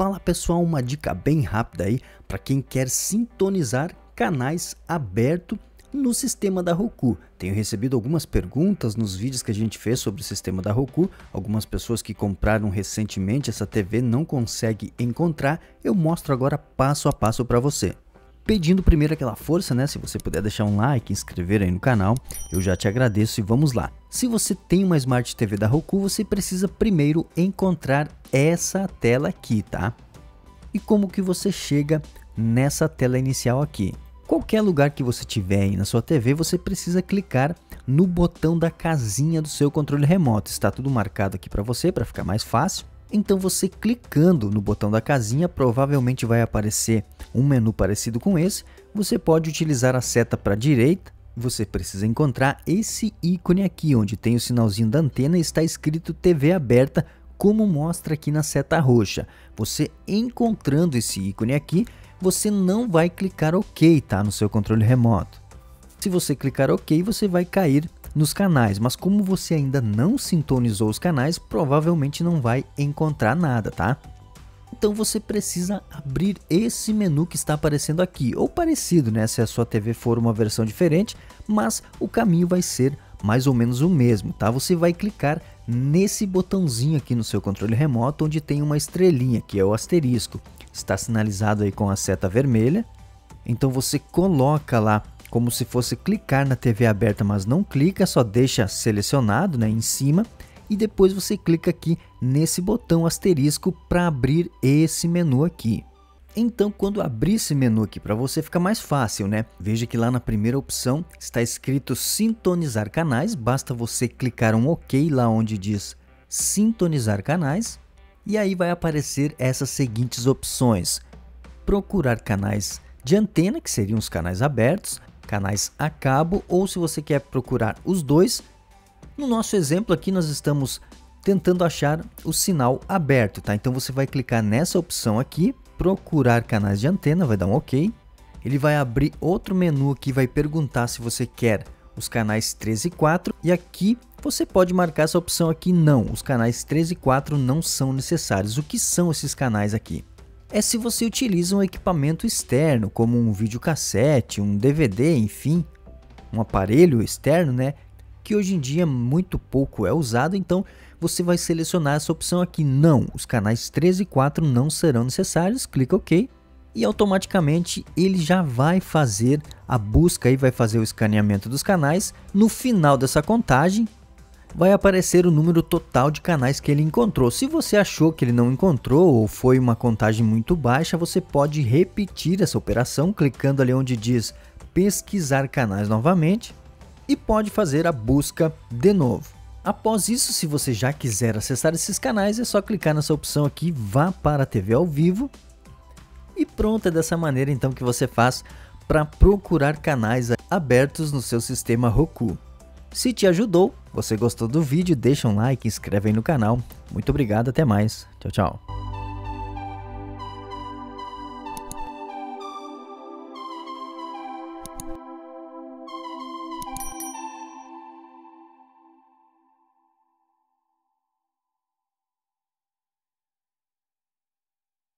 Fala pessoal, uma dica bem rápida aí para quem quer sintonizar canais abertos no sistema da Roku. Tenho recebido algumas perguntas nos vídeos que a gente fez sobre o sistema da Roku. Algumas pessoas que compraram recentemente essa TV não conseguem encontrar. Eu mostro agora passo a passo para você. Pedindo primeiro aquela força, né? Se você puder deixar um like, inscrever aí no canal, eu já te agradeço e vamos lá. Se você tem uma Smart TV da Roku, você precisa primeiro encontrar essa tela aqui, tá? E como que você chega nessa tela inicial aqui? Qualquer lugar que você tiver aí na sua TV, você precisa clicar no botão da casinha do seu controle remoto. Está tudo marcado aqui para você, para ficar mais fácil. Então você clicando no botão da casinha, provavelmente vai aparecer um menu parecido com esse. Você pode utilizar a seta para a direita. Você precisa encontrar esse ícone aqui, onde tem o sinalzinho da antena e está escrito TV aberta, como mostra aqui na seta roxa. Você encontrando esse ícone aqui, você não vai clicar OK, tá? No seu controle remoto. Se você clicar OK, você vai cair nos canais, mas como você ainda não sintonizou os canais, provavelmente não vai encontrar nada, tá? Então você precisa abrir esse menu que está aparecendo aqui, ou parecido, né? Se a sua TV for uma versão diferente, mas o caminho vai ser mais ou menos o mesmo, tá? Você vai clicar nesse botãozinho aqui no seu controle remoto, onde tem uma estrelinha, que é o asterisco. Está sinalizado aí com a seta vermelha. Então você coloca lá como se fosse clicar na TV aberta, mas não clica, só deixa selecionado, né, em cima, e depois você clica aqui nesse botão asterisco para abrir esse menu aqui. Então quando abrir esse menu aqui para você fica mais fácil, né? Veja que lá na primeira opção está escrito sintonizar canais, basta você clicar um OK lá onde diz sintonizar canais, e aí vai aparecer essas seguintes opções: procurar canais de antena, que seriam os canais abertos, canais a cabo, ou se você quer procurar os dois. No nosso exemplo aqui nós estamos tentando achar o sinal aberto, tá? Então você vai clicar nessa opção aqui, procurar canais de antena, vai dar um OK. Ele vai abrir outro menu aqui, vai perguntar se você quer os canais 3 e 4, e aqui você pode marcar essa opção aqui não. Os canais 3 e 4 não são necessários. O que são esses canais aqui? É se você utiliza um equipamento externo, como um videocassete, um DVD, enfim, um aparelho externo, né, que hoje em dia muito pouco é usado. Então você vai selecionar essa opção aqui, não, os canais 3 e 4 não serão necessários, clica OK, e automaticamente ele já vai fazer a busca e vai fazer o escaneamento dos canais. No final dessa contagem vai aparecer o número total de canais que ele encontrou. Se você achou que ele não encontrou ou foi uma contagem muito baixa, você pode repetir essa operação clicando ali onde diz pesquisar canais novamente, e pode fazer a busca de novo. Após isso, se você já quiser acessar esses canais, é só clicar nessa opção aqui, vá para a TV ao vivo, e pronto. É dessa maneira então que você faz para procurar canais abertos no seu sistema Roku. Se te ajudou, você gostou do vídeo, deixa um like, inscreve aí no canal. Muito obrigado, até mais. Tchau, tchau.